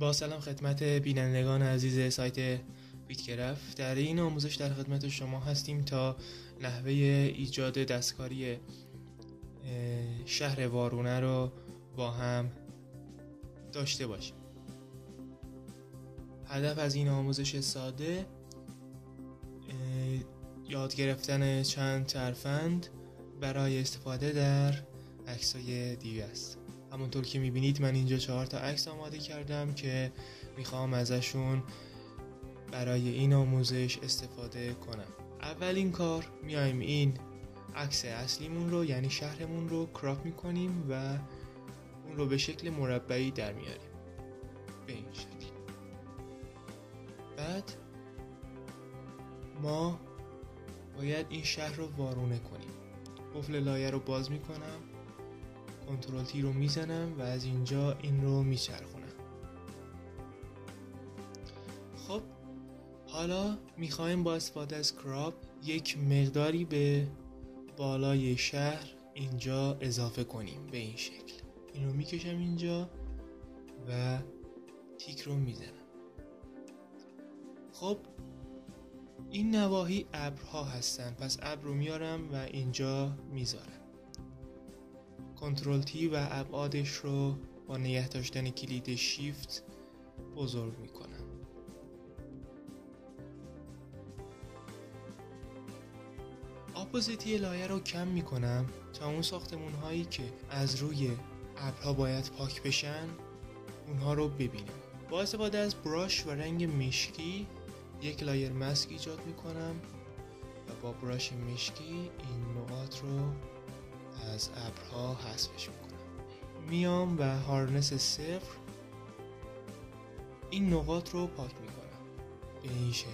با سلام خدمت بینندگان عزیز سایت بیتکرفت. در این آموزش در خدمت شما هستیم تا نحوه ایجاد دستکاری شهر وارونه رو با هم داشته باشیم. هدف از این آموزش ساده یاد گرفتن چند ترفند برای استفاده در عکس‌های دیوی است. همونطور که میبینید من اینجا 4 تا عکس آماده کردم که میخوام ازشون برای این آموزش استفاده کنم. اولین کار میایم این عکس اصلیمون رو یعنی شهرمون رو کراپ میکنیم و اون رو به شکل مربعی در میاریم به این شکل. بعد ما باید این شهر رو وارونه کنیم. قفل لایه رو باز میکنم، کنترل تی رو میزنم و از اینجا این رو میچرخونم. خب حالا میخوایم با استفاده از کراپ یک مقداری به بالای شهر اینجا اضافه کنیم به این شکل. این رو میکشم اینجا و تیک رو میزنم. خب این نواحی ابرها هستن، پس ابر رو میارم و اینجا میذارم. کنترل تی و ابعادش رو با نگه داشتن کلید شیفت بزرگ میکنم. اپوزیتی لایه رو کم میکنم تا اون ساختمون هایی که از روی ابرها باید پاک بشن اونها رو ببینیم. با استفاده از براش و رنگ مشکی یک لایر ماسک ایجاد میکنم و با براش مشکی این نقاط رو از ابرها حذفش میکنم. میام و هارنس 0 این نقاط رو پاک میکنم به این شکل.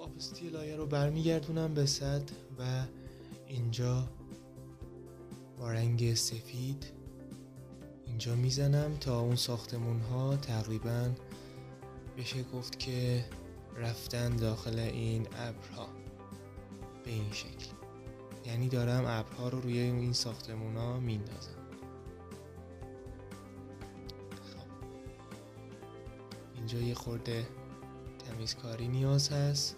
اپوزیتی لایه رو برمیگردونم به صد و اینجا با رنگ سفید اینجا میزنم تا اون ساختمون ها تقریبا بشه گفت که رفتن داخل این ابرها به این شکل. یعنی دارم ابرها رو روی این ساختمون ها میندازم. خب اینجا یه خورده تمیزکاری نیاز هست.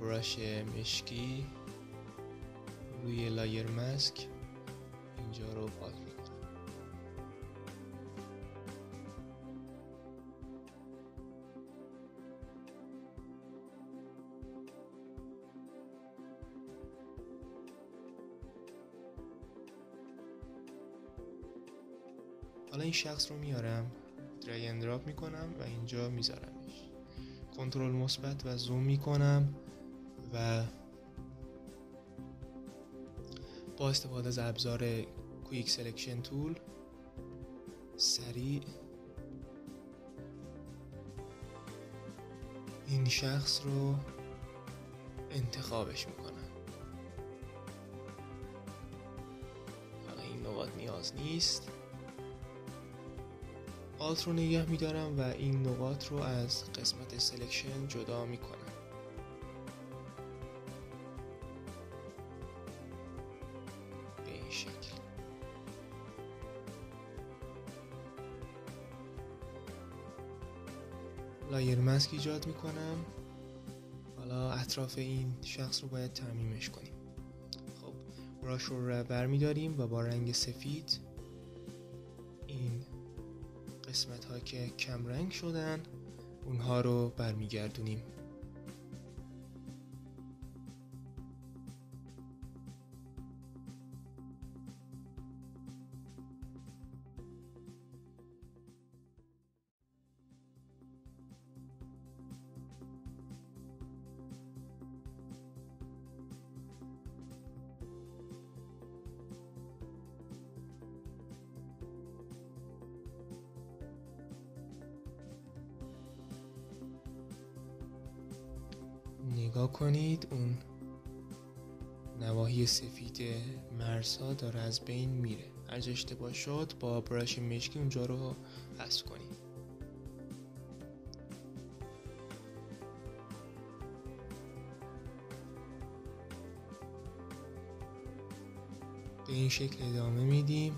براش مشکی روی لایر ماسک اینجا رو پاک میکنم. حالا این شخص رو میارم درگ اند دراپ میکنم و اینجا میذارمش. کنترل مثبت و زوم میکنم و با استفاده از ابزار کویک سلکشن تول سریع این شخص رو انتخابش میکنم. حالا این نقاط نیاز نیست. آلت رو نگه میدارم و این نقاط رو از قسمت سلکشن جدا میکنم. لایر ماسک ایجاد میکنم. حالا اطراف این شخص رو باید ترمیمش کنیم. خب براش رو برمیداریم و با رنگ سفید این قسمت ها که کم رنگ شدن اونها رو برمیگردونیم. نگاه کنید، اون نواحی سفید مرزها داره از بین میره. هر جا اشتباه شد با براش مشکی اونجا رو حذف کنید. به این شکل ادامه میدیم.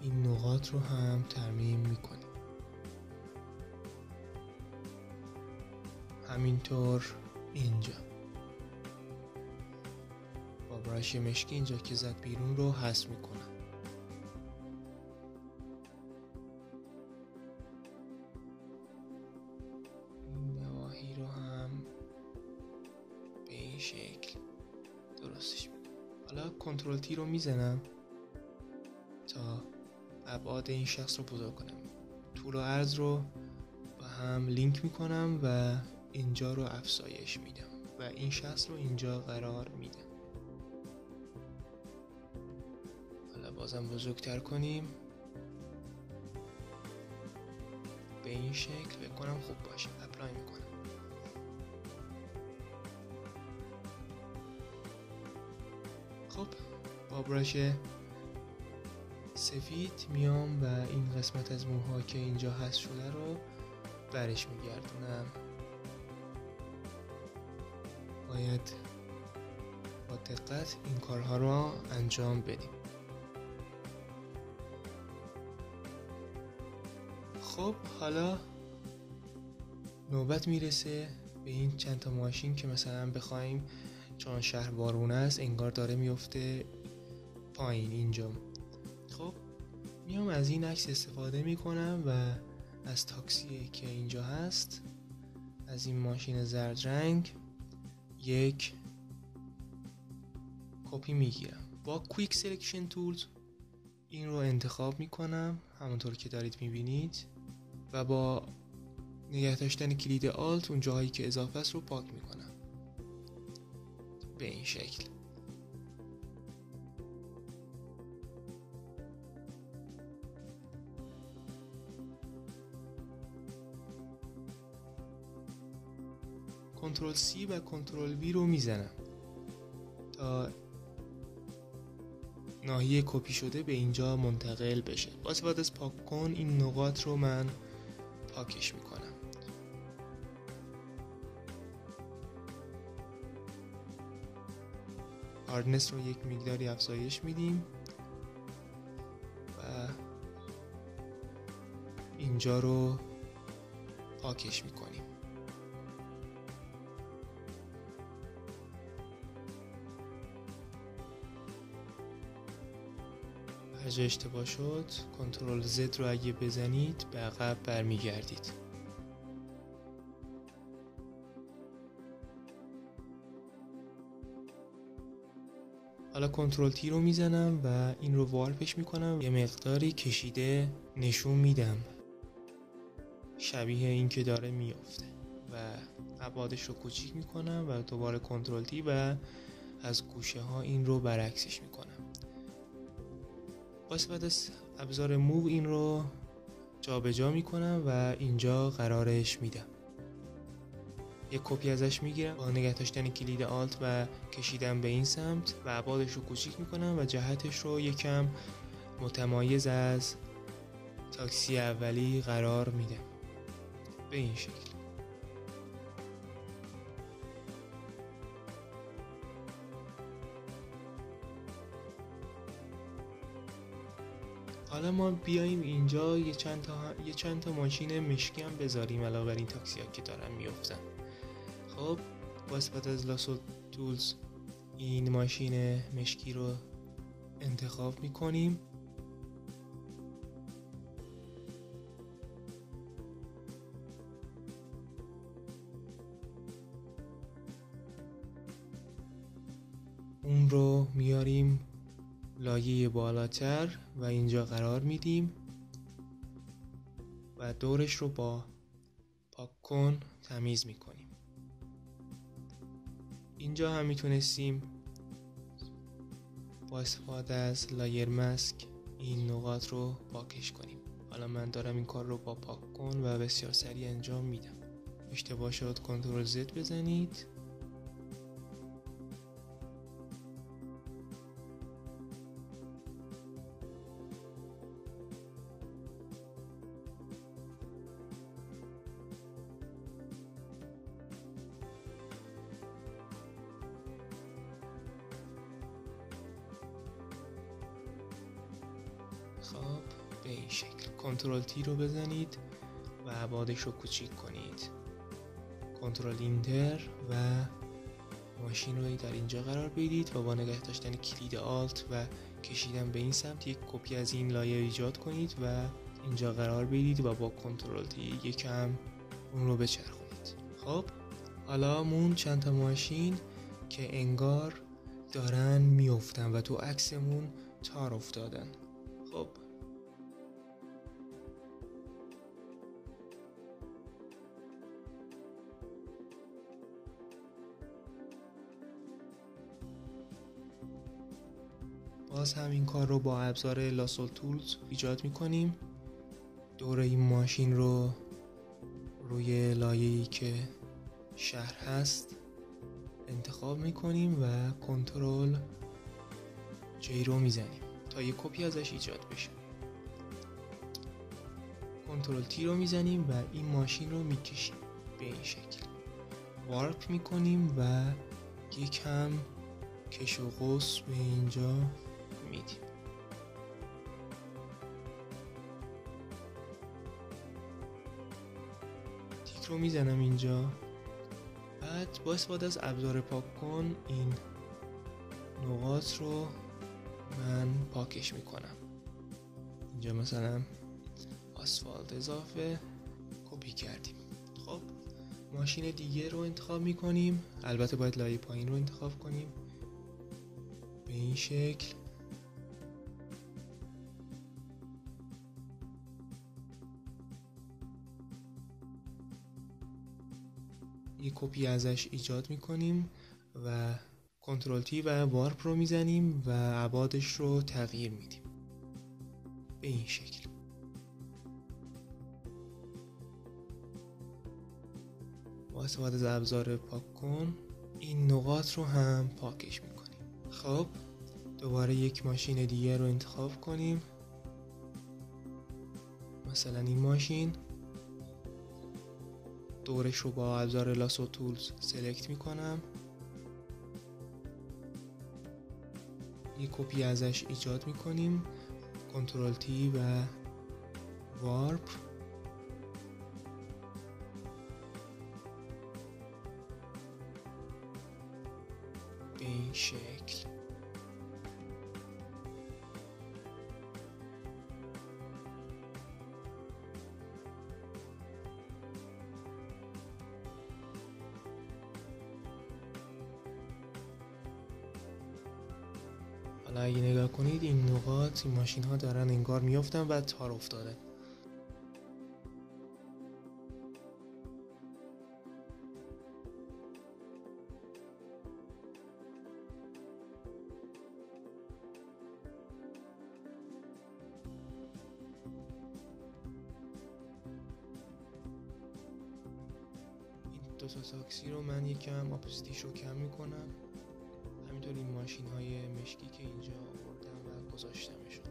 این نقاط رو هم ترمیم میکنیم. همینطور اینجا با براش مشکی اینجا که زد بیرون رو حذف میکنم. این نواحی رو هم به این شکل درستش میکنم. حالا کنترل تی رو میزنم تا ابعاد این شخص رو بزرگ کنم. طول و عرض رو با هم لینک میکنم و اینجا رو افزایش میدم و این شخص رو اینجا قرار میدم. حالا بازم بزرگتر کنیم به این شکل. فکر کنم خوب باشه. اپلای میکنم. خب با براش سفید میام و این قسمت از موها که اینجا هست شده رو برش میگردونم. باید با دقت این کارها رو انجام بدیم. خب حالا نوبت میرسه به این چند تا ماشین که مثلا بخوایم، چون شهر بارونه است انگار داره میفته پایین اینجا. خب میام از این عکس استفاده میکنم و از تاکسی که اینجا هست، از این ماشین زرد رنگ یک کپی میگیرم. با کویک سلکشن تولز این رو انتخاب میکنم همونطور که دارید میبینید و با نگه داشتن کلید آلت اون جاهایی که اضافه است رو پاک میکنم به این شکل. کنترل سی و کنترل وی رو میزنم تا ناحیه کپی شده به اینجا منتقل بشه. با استفاده از پاک کن این نقاط رو من پاکش میکنم. هاردنس رو یک مقداری افزایش میدیم و اینجا رو پاکش میکنیم. اگه اشتباه شد کنترل زد رو اگه بزنید به عقب برمیگردید. حالا کنترل تی رو میزنم و این رو وارپش میکنم. یه مقداری کشیده نشون میدم شبیه این که داره میافته و ابعادش رو کوچیک میکنم و دوباره کنترل تی و از گوشه ها این رو برعکسش میکنم. با استفاده از ابزار موو این رو جابجا میکنم و اینجا قرارش میدم. یک کپی ازش میگیرم با نگه داشتن کلید آلت و کشیدم به این سمت و ابعادش رو کوچیک میکنم و جهتش رو یکم متمایز از تاکسی اولی قرار میدم به این شکل. حالا ما بیایم اینجا یه چند تا ماشین مشکی هم بذاریم علاوه بر این تاکسی ها که دارن میافتن. خب با استفاده از لاسو تولز این ماشین مشکی رو انتخاب میکنیم. اون رو میاریم لایه بالاتر و اینجا قرار میدیم و دورش رو با پاک کن تمیز میکنیم. اینجا هم میتونستیم با استفاده از لایر ماسک این نقاط رو پاکش کنیم. حالا من دارم این کار رو با پاک کن و بسیار سریع انجام میدم. اشتباه شد کنترل زد بزنید. خب به این شکل کنترل تی رو بزنید و بادش رو کوچیک کنید. کنترل اینتر و ماشین رو در اینجا قرار بدید و با نگه داشتن کلید آلت و کشیدن به این سمت یک کپی از این لایه ایجاد کنید و اینجا قرار بدید و با کنترل تی یکم اون رو بچرخونید. خب حالا مون چند تا ماشین که انگار دارن میافتن و تو عکسمون تار افتادن. خب باز هم این کار رو با ابزار لاسل تولز ایجاد می کنیم. دور این ماشین رو روی لایه‌ای که شهر هست انتخاب می کنیم و کنترل جی رو می زنیم تا یک کپی ازش ایجاد بشه. کنترل تی رو می زنیم و این ماشین رو می کشیم به این شکل. وارپ می کنیم و یکم کش و قوس به اینجا میدیم. تیک رو میزنم اینجا. بعد با استفاده از ابزار پاک کن این نقاط رو من پاکش میکنم. اینجا مثلا آسفالت اضافه کپی کردیم. خب ماشین دیگه رو انتخاب میکنیم. البته باید لایه پایین رو انتخاب کنیم. به این شکل یک کپی ازش ایجاد میکنیم و کنترل تی و وارپ رو میزنیم و ابعادش رو تغییر میدیم به این شکل. با استفاده از ابزار پاک کن این نقاط رو هم پاکش میکنیم. خب دوباره یک ماشین دیگه رو انتخاب کنیم، مثلا این ماشین. دورش رو با ابزار لاسو تولز سلکت میکنم، یک کپی ازش ایجاد میکنیم. کنترل تی و وارپ به این شکل. حالا اگه نگاه کنید این نقاط، این ماشین ها دارن انگار میافتن و تار افتادن. دوتا تاکسی رو من یکم آپستیش رو کم میکنم. همینطور این ماشین های مشکی که اینجا آوردم و گذاشتمشون.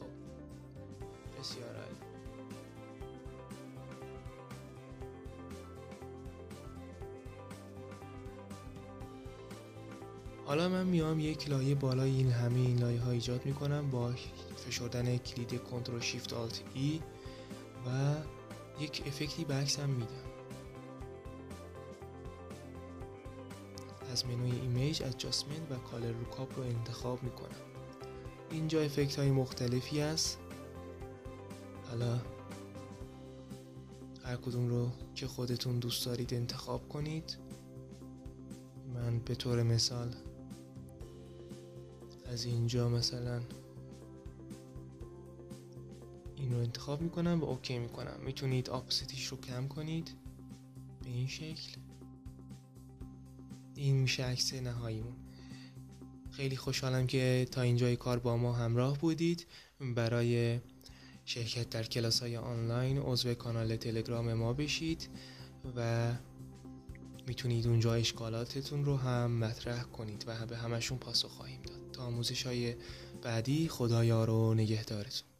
خب بسیار عالی. حالا من میام یک لایه بالای این همه این لایه ها ایجاد میکنم با فشردن کلید کنترل شیفت آلت ای و یک افکتی به عکسم میدم. از منوی ایمیج ادجاستمنت و کالر لوکاپ رو انتخاب میکنم. اینجا افکت های مختلفی هست. حالا هر کدوم رو که خودتون دوست دارید انتخاب کنید. من به طور مثال از اینجا مثلا این رو انتخاب میکنم و اوکی میکنم. میتونید آپستیش رو کم کنید به این شکل. این میشه عکس نهاییمون. خیلی خوشحالم که تا اینجای کار با ما همراه بودید. برای شرکت در کلاس‌های آنلاین عضو کانال تلگرام ما بشید و میتونید اونجا اشکالاتتون رو هم مطرح کنید و به همشون پاسخ خواهیم داد. تا آموزش‌های بعدی، خدایا رو نگهدارتون.